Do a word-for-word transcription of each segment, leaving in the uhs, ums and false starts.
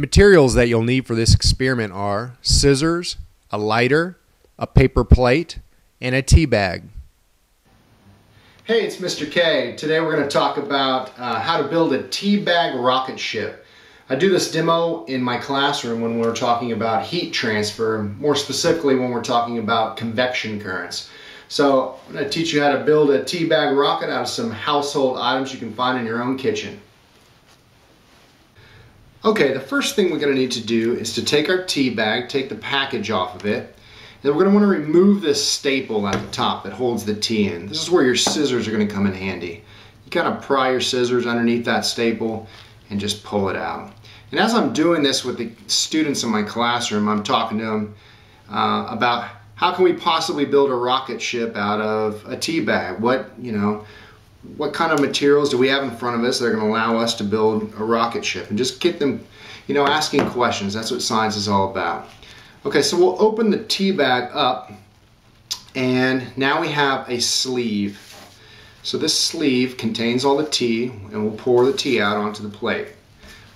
The materials that you'll need for this experiment are scissors, a lighter, a paper plate, and a tea bag. Hey, it's Mister K. Today we're going to talk about uh, how to build a tea bag rocket ship. I do this demo in my classroom when we're talking about heat transfer, more specifically when we're talking about convection currents. So I'm going to teach you how to build a tea bag rocket out of some household items you can find in your own kitchen. Okay, the first thing we're going to need to do is to take our tea bag, take the package off of it, and then we're going to want to remove this staple at the top that holds the tea in. This is where your scissors are going to come in handy. You kind of pry your scissors underneath that staple and just pull it out. And as I'm doing this with the students in my classroom, I'm talking to them uh, about how can we possibly build a rocket ship out of a tea bag? What, you know, what kind of materials do we have in front of us that are going to allow us to build a rocket ship? And just get them, you know, asking questions. That's what science is all about. Okay, so we'll open the tea bag up, and now we have a sleeve. So this sleeve contains all the tea, and we'll pour the tea out onto the plate.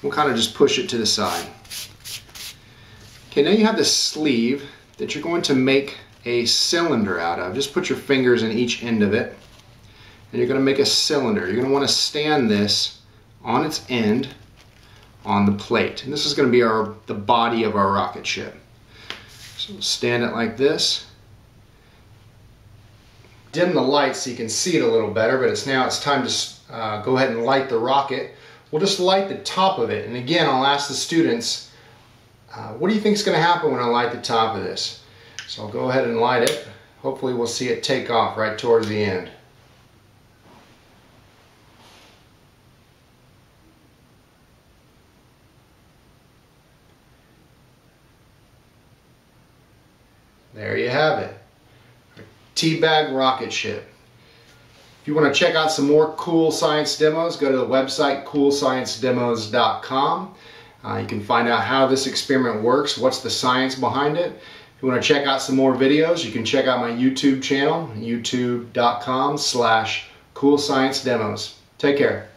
We'll kind of just push it to the side. Okay, now you have this sleeve that you're going to make a cylinder out of. Just put your fingers in each end of it. And you're going to make a cylinder. You're going to want to stand this on its end on the plate. And this is going to be our the body of our rocket ship. So stand it like this. Dim the light so you can see it a little better, but it's now it's time to uh, go ahead and light the rocket. We'll just light the top of it. And again, I'll ask the students, uh, what do you think is going to happen when I light the top of this? So I'll go ahead and light it. Hopefully we'll see it take off right towards the end. There you have it, a tea bag rocket ship. If you want to check out some more cool science demos, go to the website cool science demos dot com. Uh, you can find out how this experiment works, what's the science behind it. If you want to check out some more videos, you can check out my YouTube channel, youtube dot com slash cool science demos. Take care.